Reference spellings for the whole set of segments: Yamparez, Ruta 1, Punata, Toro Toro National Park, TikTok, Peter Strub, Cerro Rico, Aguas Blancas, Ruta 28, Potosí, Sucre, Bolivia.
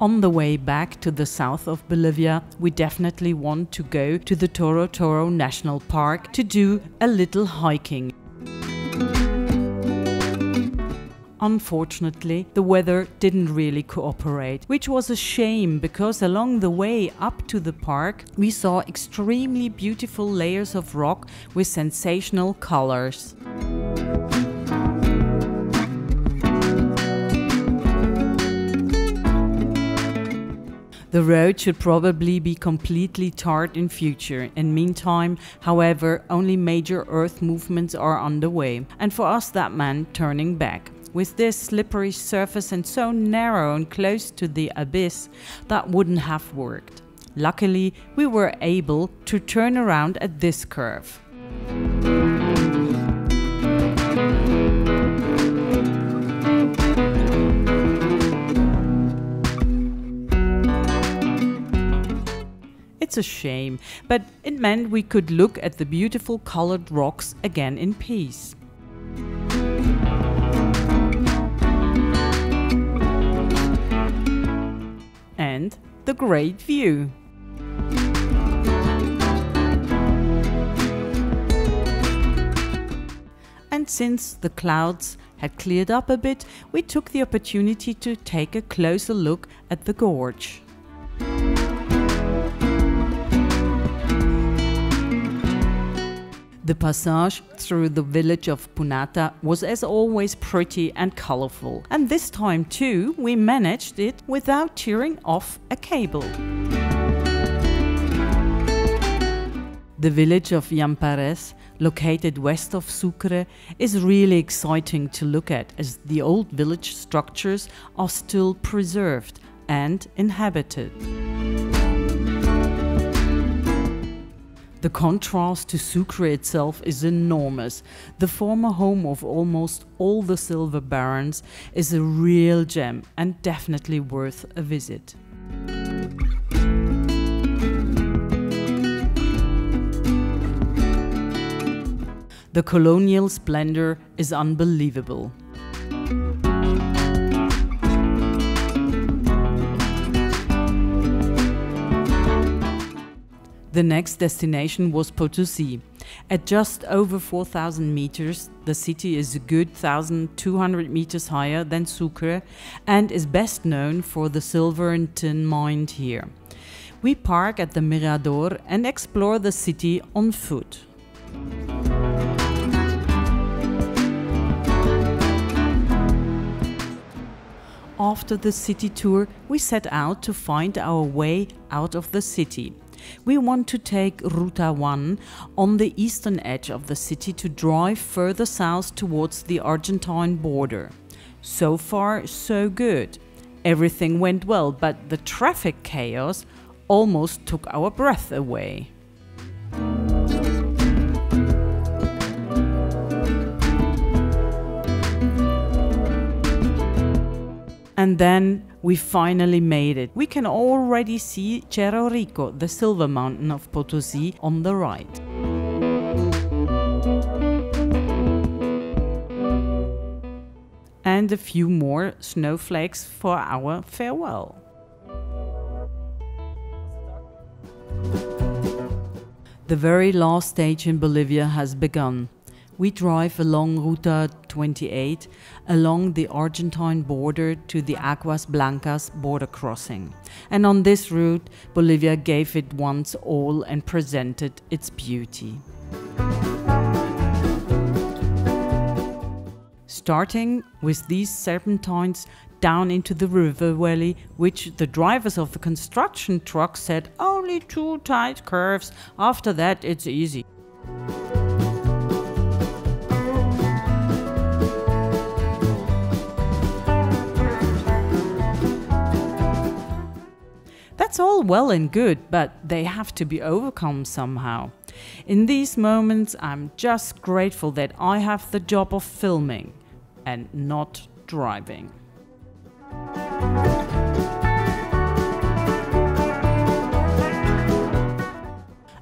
On the way back to the south of Bolivia, we definitely want to go to the Toro Toro National Park to do a little hiking. Unfortunately, the weather didn't really cooperate, which was a shame because along the way up to the park we saw extremely beautiful layers of rock with sensational colors. The road should probably be completely tarred in future. In meantime, however, only major earth movements are underway. And for us that meant turning back. With this slippery surface and so narrow and close to the abyss, that wouldn't have worked. Luckily, we were able to turn around at this curve. It's a shame, but it meant we could look at the beautiful colored rocks again in peace. And the great view. And since the clouds had cleared up a bit, we took the opportunity to take a closer look at the gorge. The passage through the village of Punata was as always pretty and colorful, and this time too we managed it without tearing off a cable. The village of Yamparez, located west of Sucre, is really exciting to look at as the old village structures are still preserved and inhabited. The contrast to Sucre itself is enormous. The former home of almost all the silver barons is a real gem and definitely worth a visit. The colonial splendor is unbelievable. The next destination was Potosí. At just over 4,000 meters, the city is a good 1,200 meters higher than Sucre and is best known for the silver and tin mine here. We park at the Mirador and explore the city on foot. After the city tour, we set out to find our way out of the city. We want to take Ruta 1 on the eastern edge of the city to drive further south towards the Argentine border. So far, so good. Everything went well, but the traffic chaos almost took our breath away. And then we finally made it. We can already see Cerro Rico, the silver mountain of Potosí, on the right. And a few more snowflakes for our farewell. The very last stage in Bolivia has begun. We drive along Ruta 28, along the Argentine border to the Aguas Blancas border crossing. And on this route, Bolivia gave it once all and presented its beauty. Starting with these serpentines down into the river valley, which the drivers of the construction truck said only two tight curves, after that it's easy. That's all well and good, but they have to be overcome somehow. In these moments, I'm just grateful that I have the job of filming and not driving.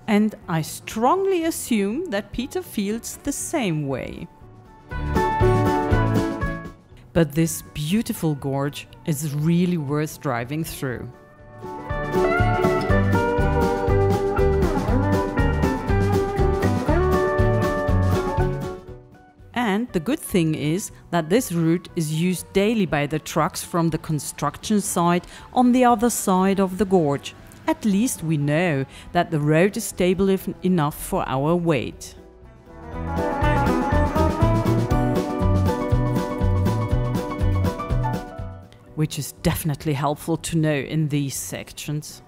And I strongly assume that Peter feels the same way. but this beautiful gorge is really worth driving through. And the good thing is that this route is used daily by the trucks from the construction site on the other side of the gorge. At least we know that the road is stable enough for our weight. Which is definitely helpful to know in these sections.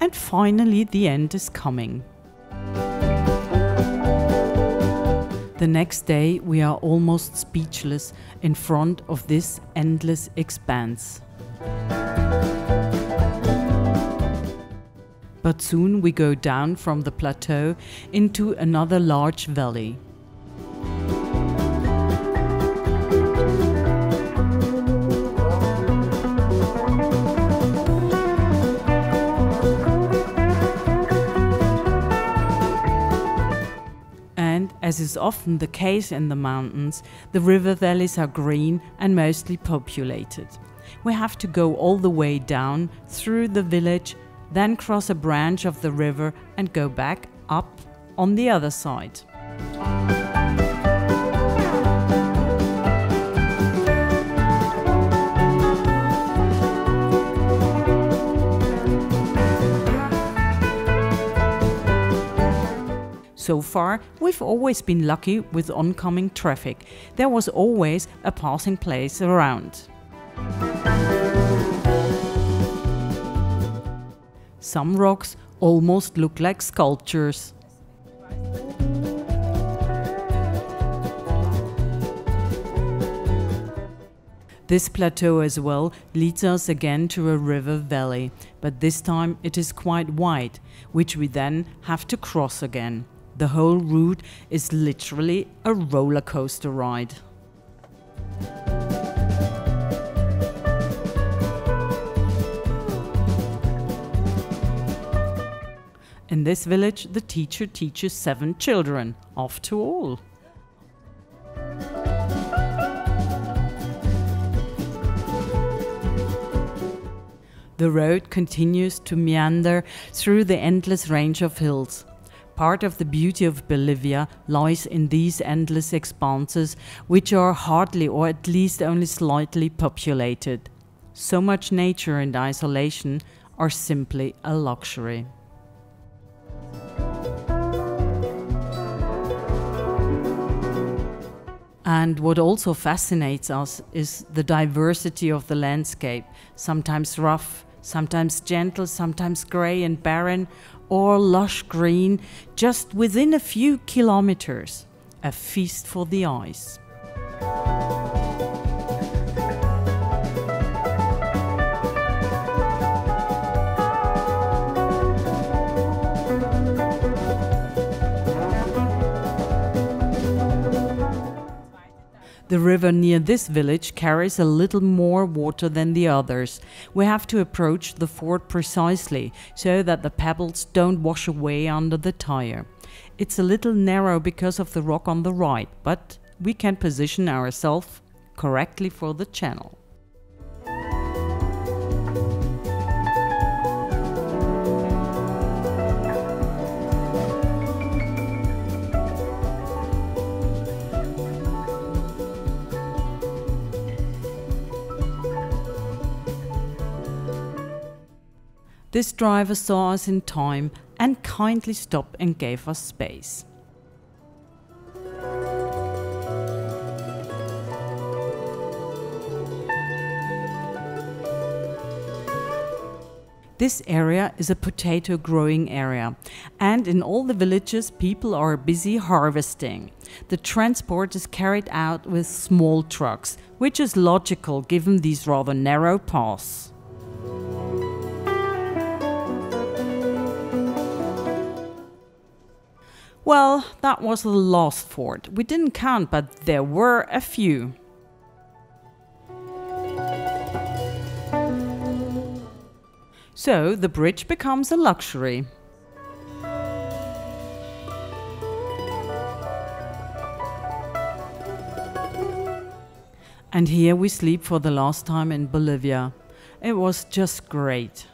And finally, the end is coming. The next day we are almost speechless in front of this endless expanse. But soon we go down from the plateau into another large valley. As is often the case in the mountains, the river valleys are green and mostly populated. We have to go all the way down through the village, then cross a branch of the river and go back up on the other side. So far, we've always been lucky with oncoming traffic. There was always a passing place around. Some rocks almost look like sculptures. This plateau as well leads us again to a river valley, but this time it is quite wide, which we then have to cross again. The whole route is literally a roller coaster ride. In this village, the teacher teaches 7 children, after all. The road continues to meander through the endless range of hills. Part of the beauty of Bolivia lies in these endless expanses, which are hardly or at least only slightly populated. So much nature and isolation are simply a luxury. And what also fascinates us is the diversity of the landscape, sometimes rough, sometimes gentle, sometimes grey and barren, or lush green, just within a few kilometers. A feast for the eyes. The river near this village carries a little more water than the others. We have to approach the ford precisely, so that the pebbles don't wash away under the tire. It's a little narrow because of the rock on the right, but we can position ourselves correctly for the channel. This driver saw us in time and kindly stopped and gave us space. This area is a potato growing area, and in all the villages people are busy harvesting. The transport is carried out with small trucks, which is logical given these rather narrow paths. Well, that was the last fort. We didn't count, but there were a few. So the bridge becomes a luxury. And here we sleep for the last time in Bolivia. It was just great.